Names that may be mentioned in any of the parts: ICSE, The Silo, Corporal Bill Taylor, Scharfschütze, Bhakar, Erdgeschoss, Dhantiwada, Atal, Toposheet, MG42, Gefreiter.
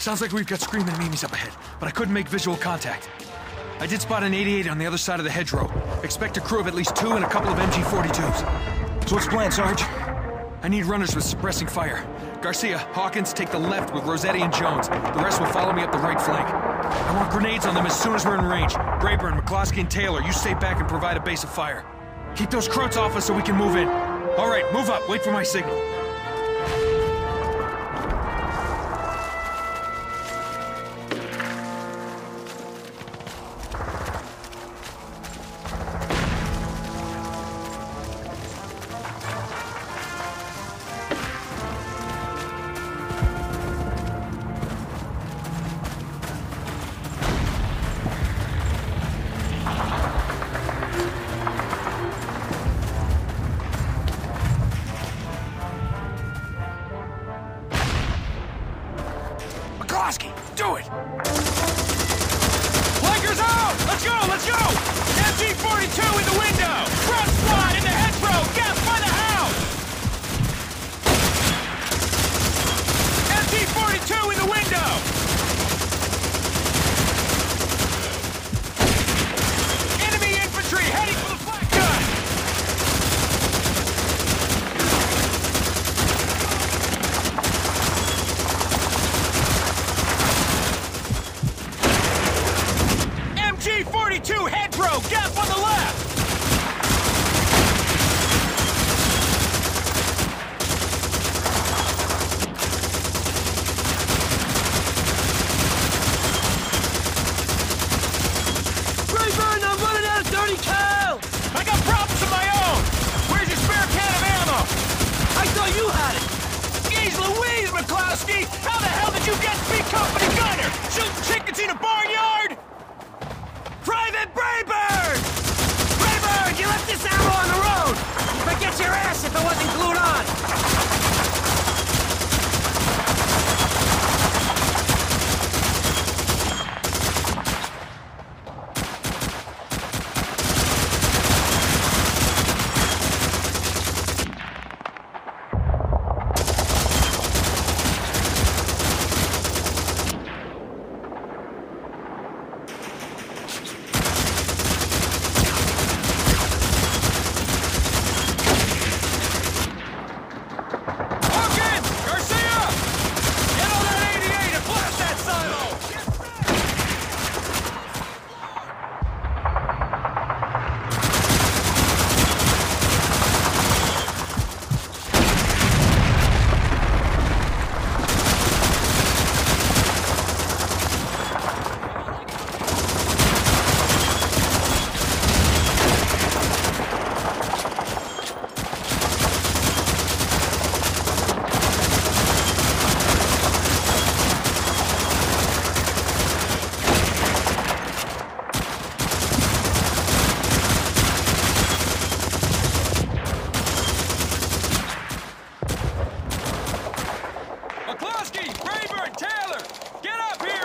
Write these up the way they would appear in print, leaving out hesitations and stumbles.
Sounds like we've got screaming memes up ahead, but I couldn't make visual contact. I did spot an 88 on the other side of the hedgerow. Expect a crew of at least 2 and a couple of MG42s. So what's plan, Sarge? I need runners with suppressing fire. Garcia, Hawkins, take the left with Rossetti and Jones. The rest will follow me up the right flank. I want grenades on them as soon as we're in range. Braeburn, McCloskey, and Taylor, you stay back and provide a base of fire. Keep those Croats off us so we can move in. All right, move up. Wait for my signal. Do it! Flankers out! Let's go! Let's go! MG42 in the window! Front squad in the hedgerow! Gap by the house! MG42 in the window! Enemy infantry heading for the flank G42 hedgerow, gap on the left! Braeburn, I'm running out of 30 cal! I got problems of my own! Where's your spare can of ammo? I thought you had it! Geez Louise, McCloskey! How the hell did you get B Company gunner? Shooting chickens in a barnyard? Private Braeburn! Braeburn, you left this ammo on the road! But get your ass if it wasn't glued on!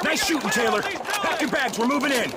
Nice shooting, Taylor. Pack your bags. We're moving in.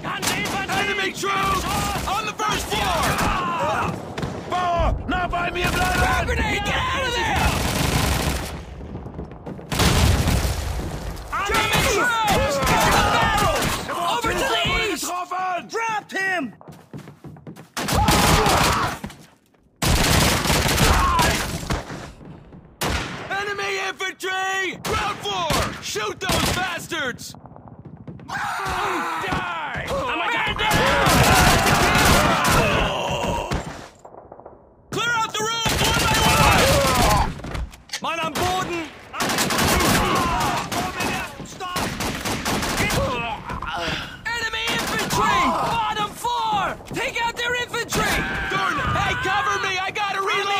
Enemy troops! On the first floor! Four! Now buy me a blood! Grenade! Get out of there! Enemy troops! Turn the barrels! Over to the east! Drop him! Enemy infantry! Ground floor! Shoot those bastards! Die! I'm a god damn! Clear out the room one by one! Mine on Borden! Stop! Enemy infantry! Bottom floor! Take out their infantry! Hey, cover me! I gotta reload!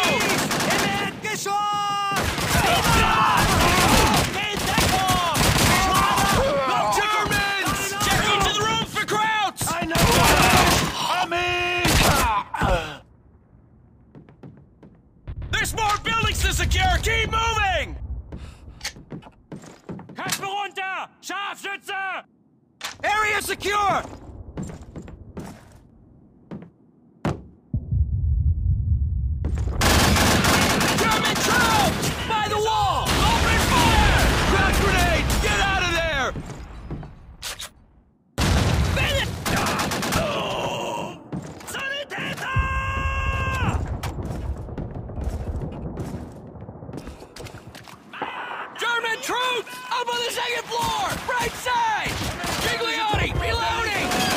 More buildings to secure! Keep moving! Kasten runter! Scharfschütze! Area secure! German troops! By the wall! Open fire! Ground grenades! Get out of there! Troops! Up on the second floor! Right side! Gigliotti, reloading!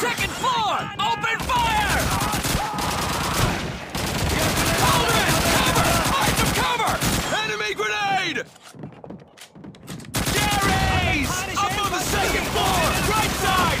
second floor! Open fire! Hold it! Cover! Find some cover! Enemy grenade! Gary's! Up on the second floor! Right side!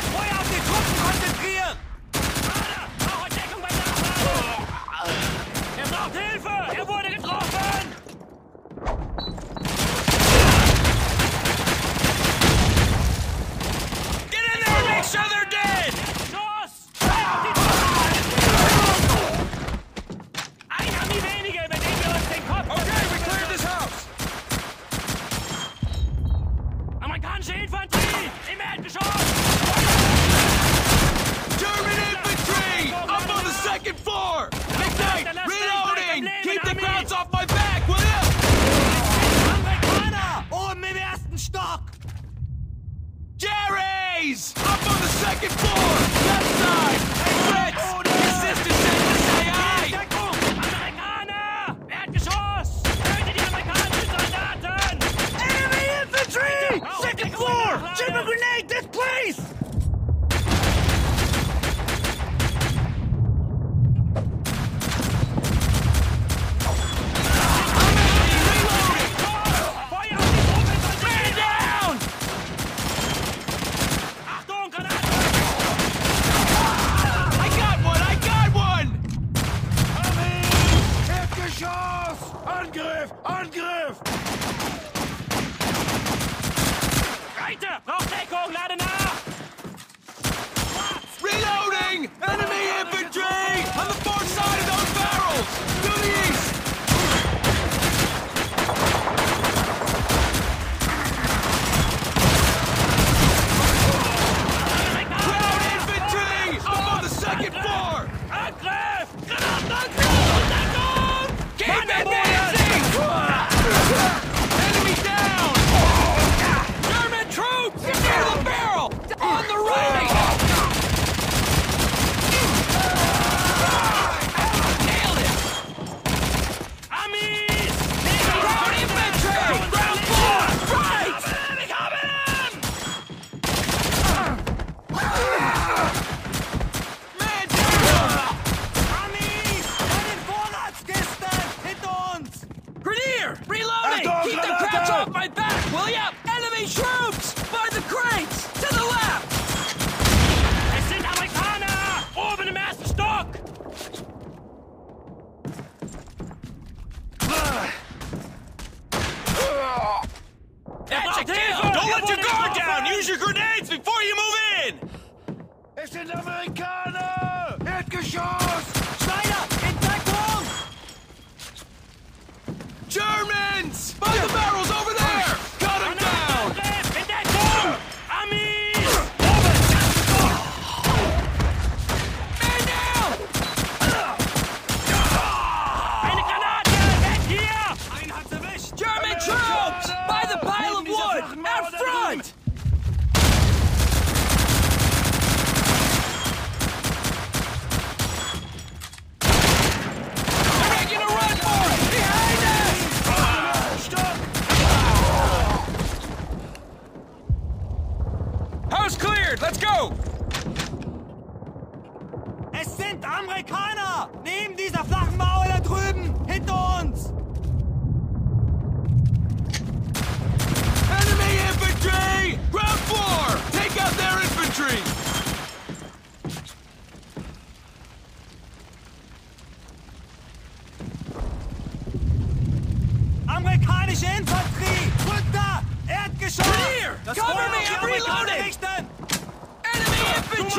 Enemy infantry!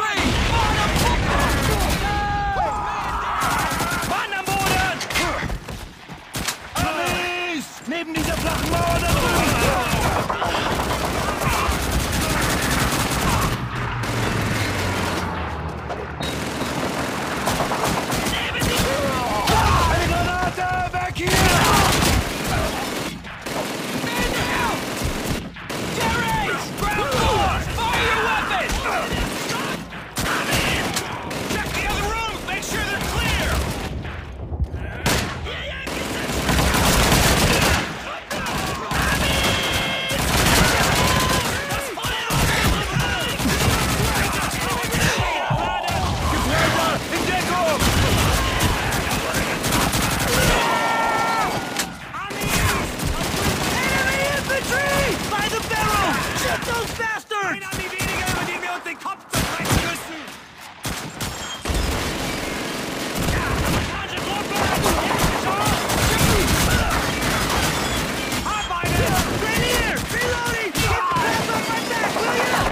On the Amerikanische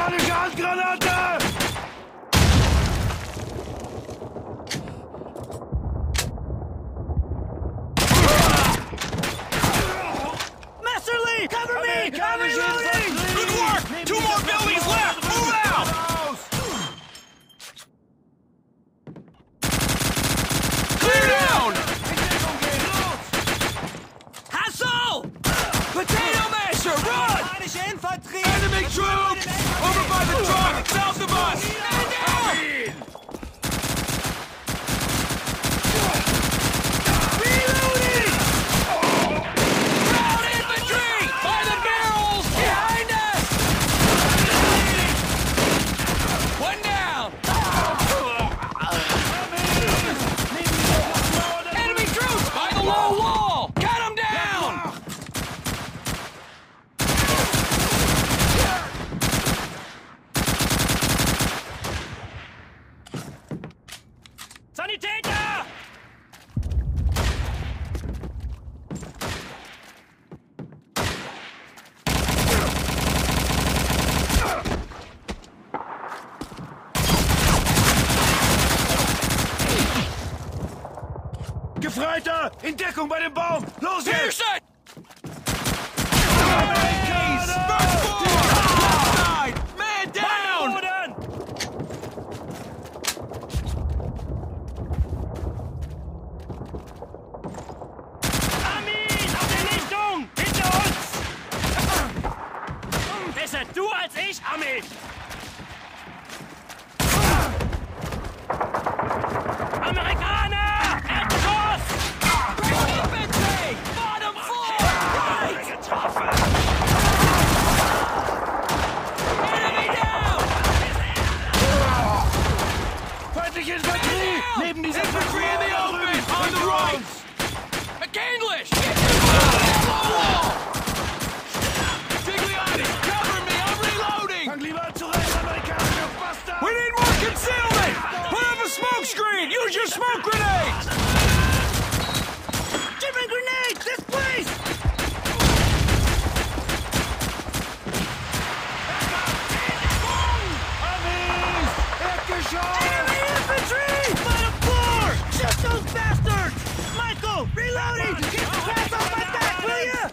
Handgranate! Master Lee, cover me! I'm reloading! Good work! Two more buildings left! Move out! Clear down! Hassel! Potato Masher, run! Enemy troops! Over by the truck! South of us! Stand down! Reloading! Ground infantry! By the barrels! Behind us! One down! Enemy troops! By the low wall! Cut them down! Gefreiter! In Deckung bei dem Baum! Los geht's! Du als ich, Armin! Amerikaner! Erdgeschoss! Infantry! Bottom floor! Right! Getroffen! Enemy down! Feindliche Infanterie! Neben diesem Infantry in the open! On the right! McEnglish! Get the wall! We need more concealment! Put up a smoke screen! Use your smoke grenades! Give me grenades! This place! Armies! Erdgeschoss! Enemy infantry! By the floor! Shoot those bastards! Michael, reloading! Get the crap off my back, will ya?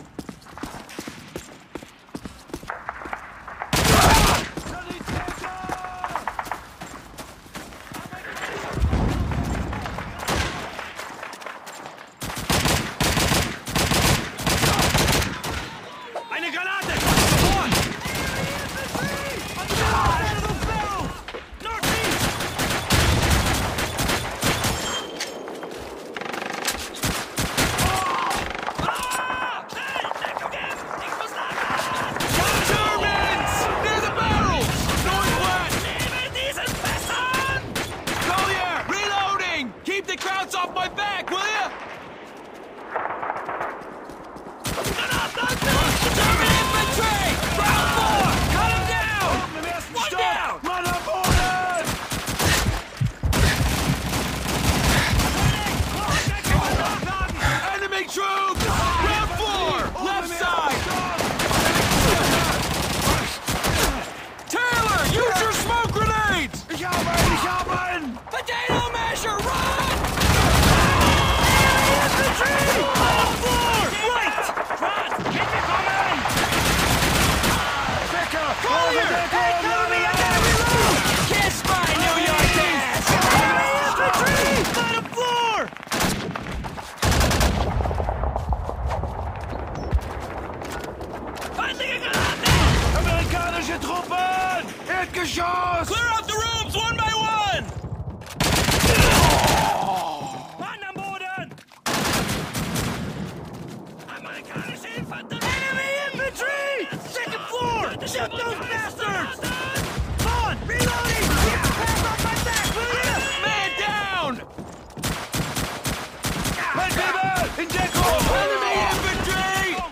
Enemy infantry!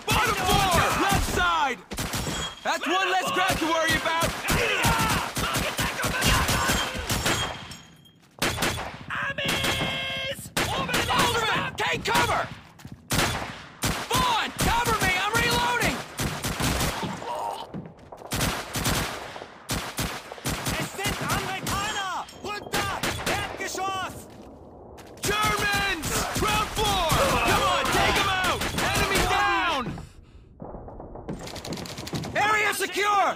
Bottom floor! Left side! That's one less crowd to worry about! Amis! Alderman, take cover! Vaughn, cover me! I'm reloading! Es sind Amerikaner! Runter! Erdgeschoss! Germans! Ground floor! Come on, take them out! Enemy down! Area secure!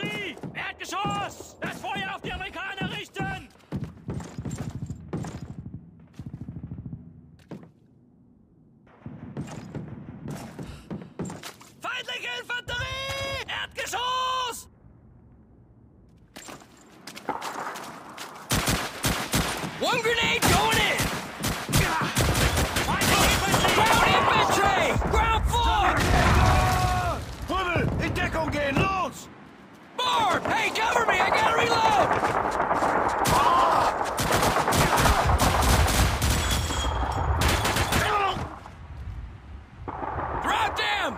Erdgeschoss! Das Feuer auf die Amerikaner richten! Feindliche Infanterie! Erdgeschoss! One grenade going in! Ground infantry! Ground floor! Hummel, in Deckung gehen, los! More! Hey, cover me! I gotta reload! Drop them!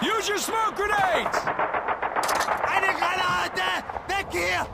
Use your smoke grenades! Eine Granate! Weg hier!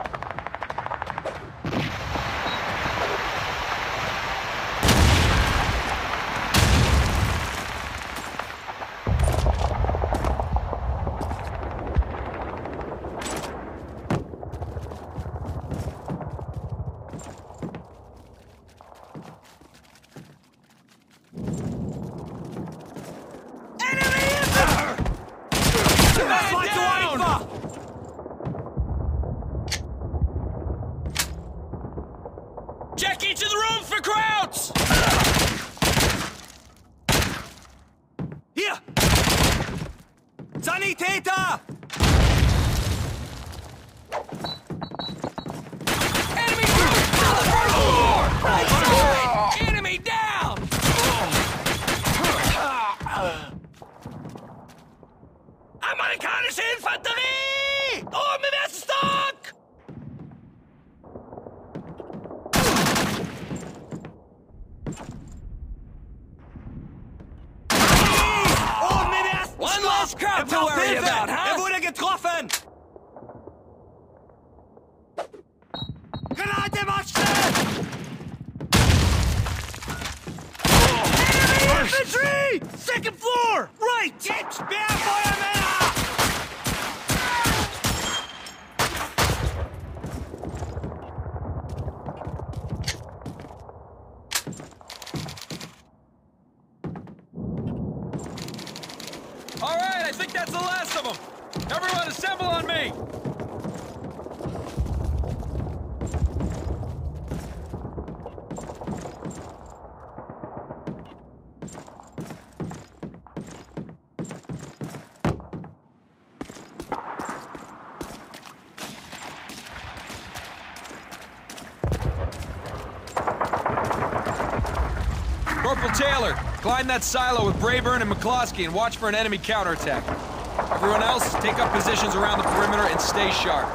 Corporal Taylor, climb that silo with Brayburn and McCloskey and watch for an enemy counterattack. Everyone else, take up positions around the perimeter and stay sharp.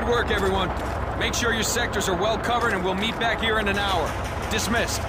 Good work, everyone. Make sure your sectors are well covered and we'll meet back here in an hour. Dismissed.